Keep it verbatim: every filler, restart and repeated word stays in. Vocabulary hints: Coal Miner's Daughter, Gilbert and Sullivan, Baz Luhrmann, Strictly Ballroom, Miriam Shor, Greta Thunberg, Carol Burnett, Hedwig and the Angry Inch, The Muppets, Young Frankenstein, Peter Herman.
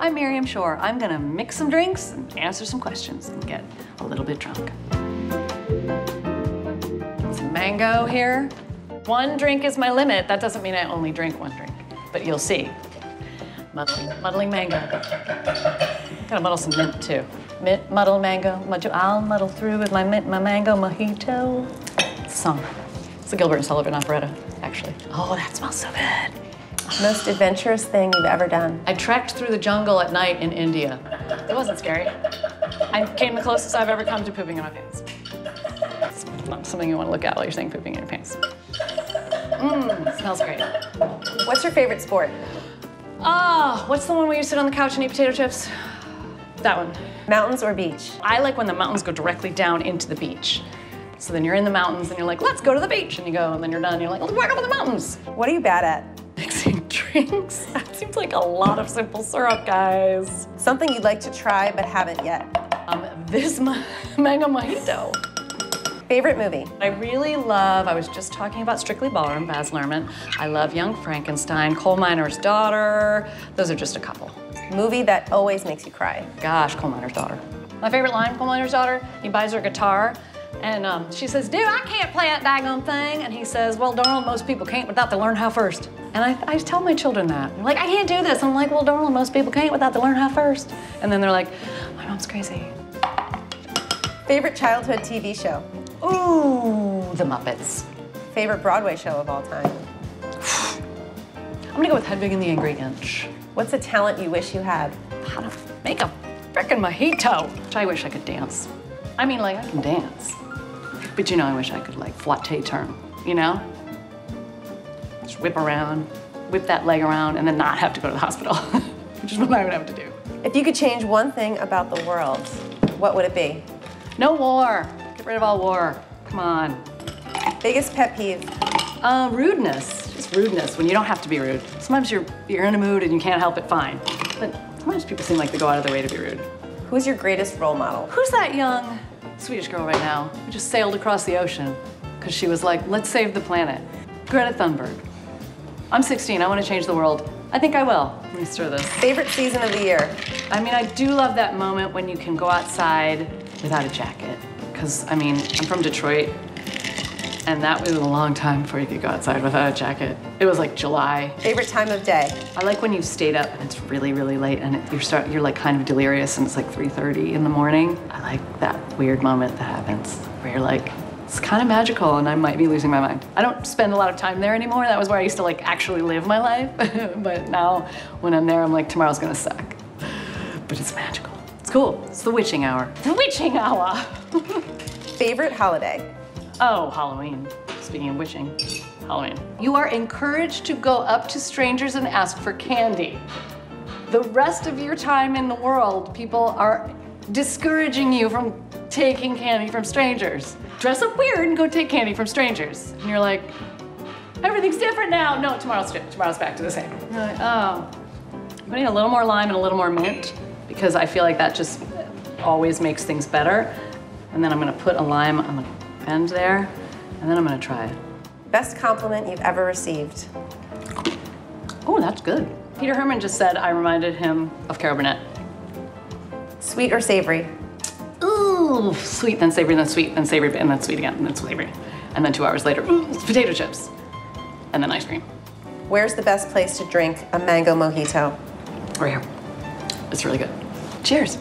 I'm Miriam Shor. I'm gonna mix some drinks and answer some questions and get a little bit drunk. Some mango here. One drink is my limit. That doesn't mean I only drink one drink, but you'll see. Muddling, muddling mango. I'm gonna muddle some mint too. Mint, muddle, mango, muddle. I'll muddle through with my mint, my mango, mojito. Song. It's a Gilbert and Sullivan operetta, actually. Oh, that smells so good. Most adventurous thing you've ever done. I trekked through the jungle at night in India. It wasn't scary. I came the closest I've ever come to pooping in my pants. It's not something you want to look at while you're saying pooping in your pants. Mmm, smells great. What's your favorite sport? Oh, what's the one where you sit on the couch and eat potato chips? That one. Mountains or beach? I like when the mountains go directly down into the beach. So then you're in the mountains and you're like, let's go to the beach. And you go, and then you're done. And you're like, let's walk up in the mountains. What are you bad at? Mixing drinks? That seems like a lot of simple syrup, guys. Something you'd like to try but haven't yet. Um, this ma mango mojito. Favorite movie? I really love, I was just talking about Strictly Ballroom, Baz Luhrmann. I love Young Frankenstein, Coal Miner's Daughter. Those are just a couple. Movie that always makes you cry. Gosh, Coal Miner's Daughter. My favorite line, Coal Miner's Daughter, he buys her a guitar. And um, she says, dude, I can't play that daggone thing. And he says, well, darling, most people can't without they learn how first. And I, I tell my children that. They're like, I can't do this. I'm like, well, darling, most people can't without they learn how first. And then they're like, my mom's crazy. Favorite childhood T V show? Ooh, The Muppets. Favorite Broadway show of all time? I'm gonna go with Hedwig and the Angry Inch. What's a talent you wish you had? How to make a frickin' mojito. Which I wish I could dance. I mean, like, I can dance. But you know, I wish I could like flotte turn, you know? Just whip around, whip that leg around, and then not have to go to the hospital, which is what I would have to do. If you could change one thing about the world, what would it be? No war. Get rid of all war. Come on. Biggest pet peeve? Uh, rudeness. Just rudeness when you don't have to be rude. Sometimes you're, you're in a mood and you can't help it, fine. But sometimes people seem like they go out of their way to be rude. Who's your greatest role model? Who's that young Swedish girl right now who just sailed across the ocean because she was like, let's save the planet? Greta Thunberg. I'm sixteen, I want to change the world. I think I will. Let me stir this. Favorite season of the year? I mean, I do love that moment when you can go outside without a jacket. Because, I mean, I'm from Detroit, and that was a long time before you could go outside without a jacket. It was like July. Favorite time of day? I like when you've stayed up and it's really, really late and it, you're, start, you're like kind of delirious and it's like three thirty in the morning. I like that weird moment that happens where you're like, it's kind of magical and I might be losing my mind. I don't spend a lot of time there anymore. That was where I used to like actually live my life. But now when I'm there, I'm like, tomorrow's gonna suck. But it's magical. It's cool. It's the witching hour. The witching hour! Favorite holiday? Oh, Halloween. Speaking of witching, Halloween. You are encouraged to go up to strangers and ask for candy. The rest of your time in the world, people are discouraging you from taking candy from strangers. Dress up weird and go take candy from strangers. And you're like, everything's different now. No, tomorrow's different. Tomorrow's back to the same. You're like, oh, I'm gonna need a little more lime and a little more mint because I feel like that just always makes things better. And then I'm gonna put a lime on the end there, and then I'm gonna try it. Best compliment you've ever received? Oh, that's good. Peter Herman just said I reminded him of Carol Burnett. Sweet or savory? Ooh, sweet, then savory, then sweet, then savory, and then sweet again, and then savory. And then two hours later, ooh, it's potato chips, and then ice cream. Where's the best place to drink a mango mojito? Right here. It's really good. Cheers.